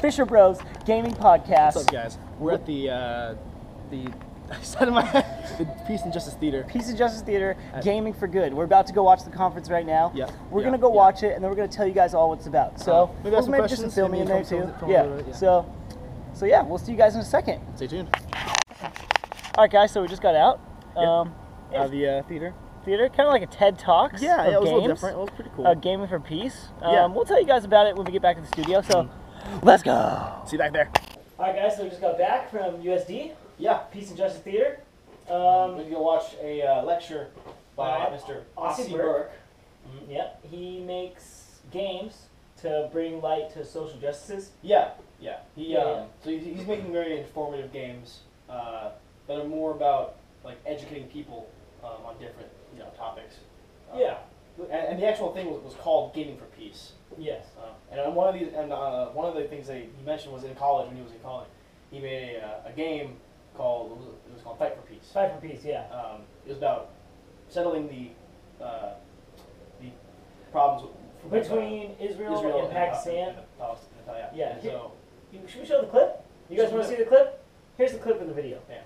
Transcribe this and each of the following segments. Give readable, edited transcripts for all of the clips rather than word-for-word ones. Fisher Bros Gaming Podcast. What's up, guys? We're at the Peace and Justice Theater. Peace and Justice Theater, Gaming for Good. We're about to go watch the conference right now. Yeah. We're gonna go watch it, and then we're gonna tell you guys all what it's about. So we'll maybe just some filming in there too. Yeah. So yeah, we'll see you guys in a second. Stay tuned. All right, guys. So we just got out. The theater, kind of like a TED Talks. Yeah, it was a little different. It was pretty cool. Gaming for Peace. We'll tell you guys about it when we get back to the studio. So, Let's go. See you back there. All right, guys. So we just got back from USD. Yeah, Peace and Justice Theater. We're gonna go watch a lecture by Mr. Asi Burak. Mm-hmm. Yep, he makes games to bring light to social justices. Yeah. So he's making very informative games that are more about like educating people on different topics. And the actual thing was called Gaming for Peace. Yes. And one of the things that he mentioned was when he was in college, he made a game called Fight for Peace. Fight for Peace, yeah. It was about settling the problems between Israel and Pakistan. Palestine. Yeah. So, should we show the clip? You guys want to see the clip? Here's the clip in the video. Yeah.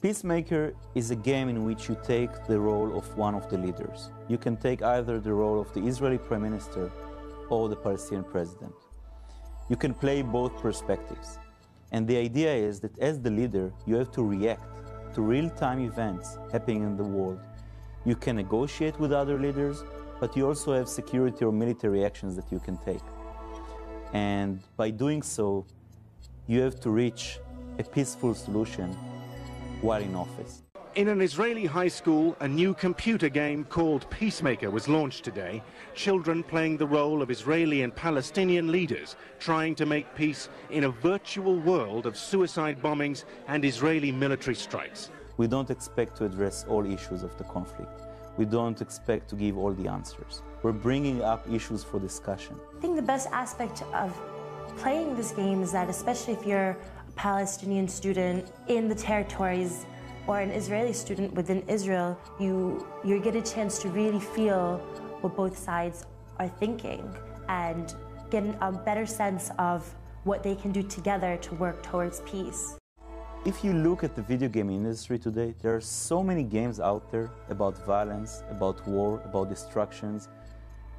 Peacemaker is a game in which you take the role of one of the leaders. You can take either the role of the Israeli Prime Minister or the Palestinian President. You can play both perspectives. And the idea is that as the leader, you have to react to real-time events happening in the world. You can negotiate with other leaders, but you also have security or military actions that you can take. And by doing so, you have to reach a peaceful solution while in office. In an Israeli high school, a new computer game called Peacemaker was launched today. Children playing the role of Israeli and Palestinian leaders, trying to make peace in a virtual world of suicide bombings and Israeli military strikes. We don't expect to address all issues of the conflict. We don't expect to give all the answers. We're bringing up issues for discussion. I think the best aspect of playing this game is that, especially if you're Palestinian student in the territories or an Israeli student within Israel, you get a chance to really feel what both sides are thinking and get a better sense of what they can do together to work towards peace. If you look at the video game industry today, there are so many games out there about violence, about war, about destructions.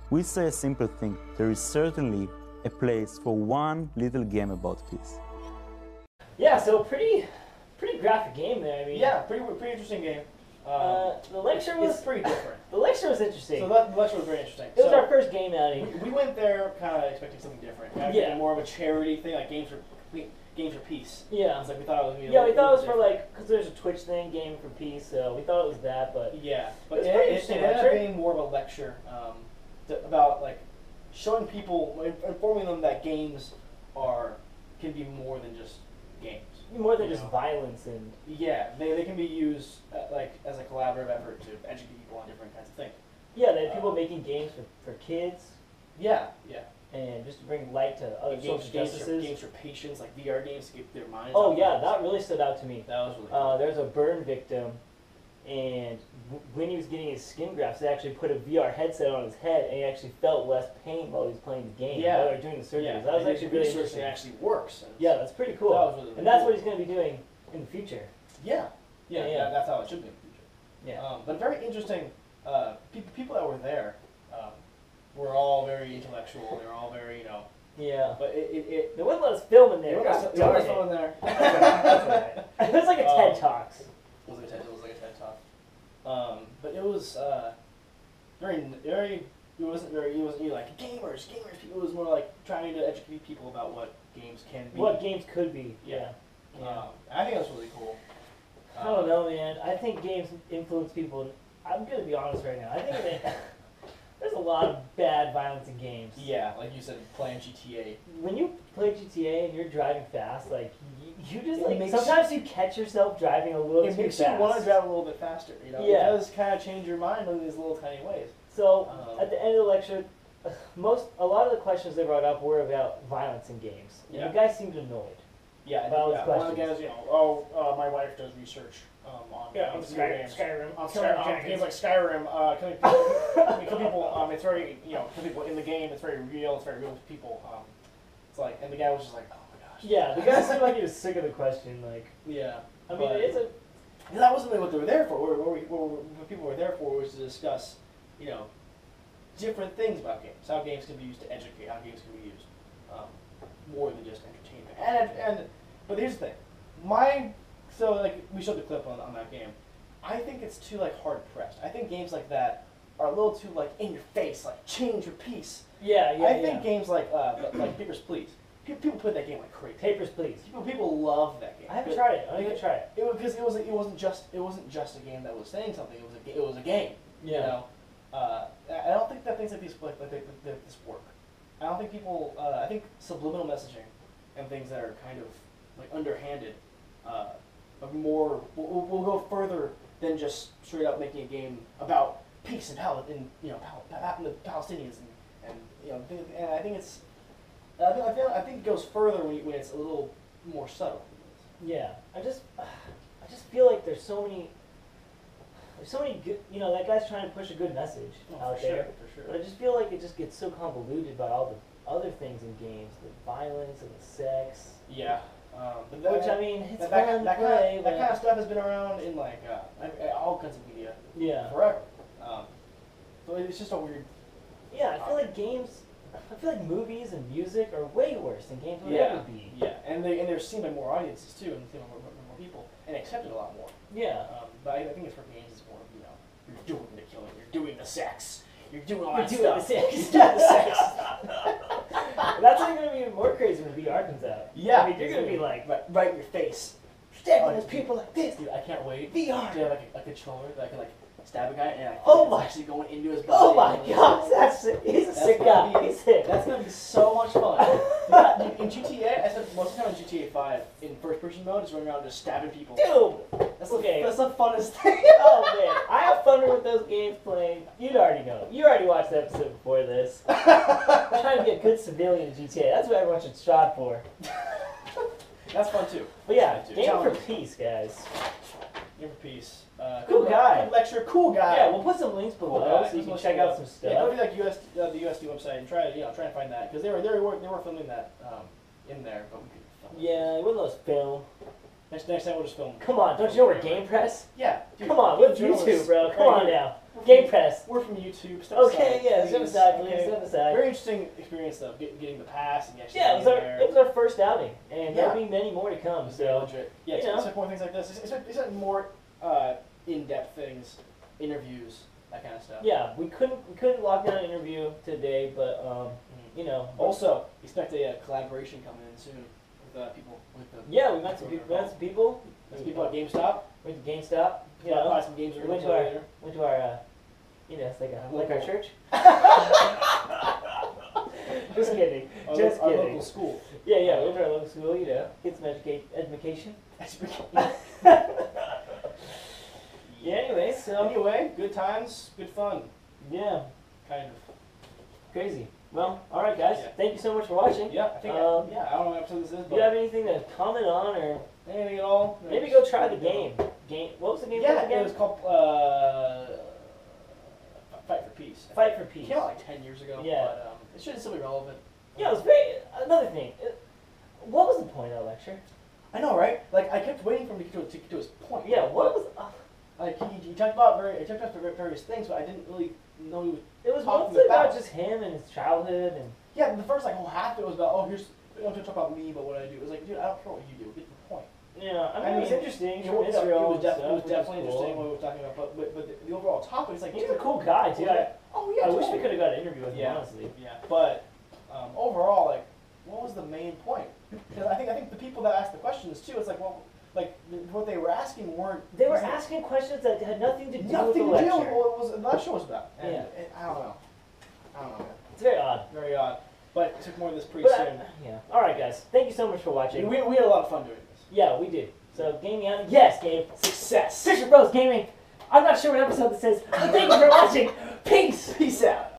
We say a simple thing: there is certainly a place for one little game about peace. Yeah, so pretty graphic game there. I mean, yeah, pretty interesting game. The lecture was pretty different. The lecture was interesting. So the lecture was very interesting. It was our first game outing. We went there kind of expecting something different. More of a charity thing, like Games for Peace. Yeah, it's like we thought it was. Gonna be we thought it was different. For like, because there's a Twitch thing, Game for Peace. So we thought it was that, but yeah, but it was pretty interesting. It ended up being more of a lecture about like showing people, informing them that games can be more than just games. More than just violence and... Yeah, they can be used like as a collaborative effort to educate people on different kinds of things. Yeah, there are people making games for kids. Yeah. And just to bring light to other social justices. Games for patients, like VR games to get their minds... Oh yeah, that really stood out to me. That was really cool. There's a burn victim, and when he was getting his skin grafts, they actually put a VR headset on his head, and he actually felt less pain while he was playing the game. Yeah, while they were doing the surgeries. Yeah. That was actually really interesting. It actually works. Yeah, that's pretty cool. That was really cool. And that's what he's going to be doing in the future. Yeah. That's how it should be in the future. Yeah. But very interesting. People that were there were all very intellectual. They were all very, Yeah. But they wouldn't let us film in there. They wouldn't let us film in there. It was like a TED Talks. But it was very. It wasn't very. It wasn't like gamers. People was more like trying to educate people about what games can be. What games could be. Yeah. I think that's really cool. I don't know, man. I think games influence people. I'm gonna be honest right now. I think that There's a lot of bad violence in games. Yeah, like you said, playing GTA. When you play GTA and you're driving fast, like you just like sometimes you catch yourself driving a little too fast. It makes you want to drive a little bit faster. You know, yeah. It does kind of change your mind in these little tiny ways. So at the end of the lecture, a lot of the questions they brought up were about violence in games. Yeah. You guys seemed annoyed. Yeah, one of the guys, you know, my wife does research on games. Skyrim. On games like Skyrim, it's very, you know, kill people in the game, it's very real to people. It's like, and the guy was just like, oh my gosh. Yeah, the guy seemed like he was sick of the question, like. Yeah. I mean, it's a... That wasn't really what they were there for. What people were there for was to discuss, you know, different things about games. How games can be used to educate, how games can be used more than just entertainment. But here's the thing. So, like, we showed the clip on that game. I think it's too, like, hard-pressed. I think games like that are a little too, like, in your face, like, change your piece. Yeah, yeah, I think games like Papers, Please. People put that game like crazy. Papers, Please. People love that game. I haven't tried it. I need to try it. Because it wasn't just a game that was saying something. It was a game. Yeah. You know? I don't think that things like these this work. I don't think people. I think subliminal messaging and things that are kind of like underhanded. We'll go further than just straight up making a game about peace and you know the Palestinians and you know. And I think it's. I think it goes further when it's a little more subtle. Yeah, I just feel like there's so many good, you know, that guy's trying to push a good message out there. For sure. But I just feel like it just gets so convoluted by all the other things in games, the violence and the sex. Yeah. It's fun to play. That kind of stuff has been around in like all kinds of media. Yeah. Forever. So it's just a weird. Yeah, I feel like games. I feel like movies and music are way worse than games would ever be. Yeah, and they're seen by more audiences too, and seen by more people, and accepted a lot more. Yeah. But I think it's for games, it's more, you know, you're doing the killing, you're doing the sex, you're doing all that stuff. You're doing the sex. You're doing the sex. That's only going to be even more crazy when VR comes out. Yeah. I mean, you're going to be like, right in your face. Stabbing those people like this. Dude, I can't wait. VR. Do you have like a controller that I can like... stab a guy and I'm actually going into his body. Oh my gosh, he's a sick guy. He's sick. That's going to be so much fun. In GTA, I spent most of the time in GTA 5 in first person mode, just running around just stabbing people. Dude! That's the funnest thing. Oh man, I have fun with those games playing. You'd already know. You already watched the episode before this. I'm trying to get good civilian in GTA. That's what everyone should strive for. That's fun too. But yeah, Game for Peace, guys. Game for Peace. Cool guy. Good lecture, cool guy. Yeah, we'll put some links below so you can check out some stuff. Yeah, go to like the USD website and try and find that because they were filming that in there. But we could film it. We'll just film. Next time we'll just film. Come on, don't you know we're Game Press? Yeah. Dude, come on, we're YouTube, bro. Come on now. Game Press. We're from YouTube. Step aside. Very interesting experience though, getting the pass and actually. Yeah, it was our first outing, and there'll be many more to come. So yeah, except more things like this. Except more. In-depth things, interviews, that kind of stuff. Yeah, we couldn't lock down an interview today, but you know. Also, expect a collaboration coming in soon with people. We met some people. Met some people at GameStop. Went to GameStop. You know, buy some games. Went to our it's like our church. Just kidding. Our local school. Yeah, went to our local school. You know, get some education. Yeah, anyway, good times, good fun. Yeah. Kind of. Crazy. Well, alright guys, thank you so much for watching. Yeah, I think I don't know what episode this is, but... Do you have anything to comment on or... Anything at all? Maybe go try the game. What was the game called again? Yeah, it was called, Fight for Peace. Fight for Peace. It came out like 10 years ago, but it should still be relevant. Yeah, it was great. Another thing, what was the point of that lecture? I know, right? Like, I kept waiting for him to get to his point. Yeah, what was... Like he talked about various things, but I didn't really know he was. It was mostly about just him and his childhood and. Yeah, the first half of it was about don't talk about me, but what I do. It was like, dude, I don't care what you do. Get the point. Yeah, I mean it was interesting. It was definitely interesting what we were talking about, but the overall topic is like he's a cool guy too. I wish we could have got an interview with him honestly. Yeah, but overall, like, what was the main point? Because I think the people that asked the questions too, it's like Like what they were asking weren't. They were asking questions that had nothing to do with the lecture. Nothing to do with what the lecture was about. And I don't know. I don't know. It's very odd. Very odd. But it took more of this pretty soon. Yeah. All right, guys. Thank you so much for watching. And we had a lot of fun doing this. Yeah, we did. So, Gaming on. Yes, Gabe. Success. Fisher Bros Gaming. I'm not sure what episode this is, but thank you for watching. Peace. Peace out.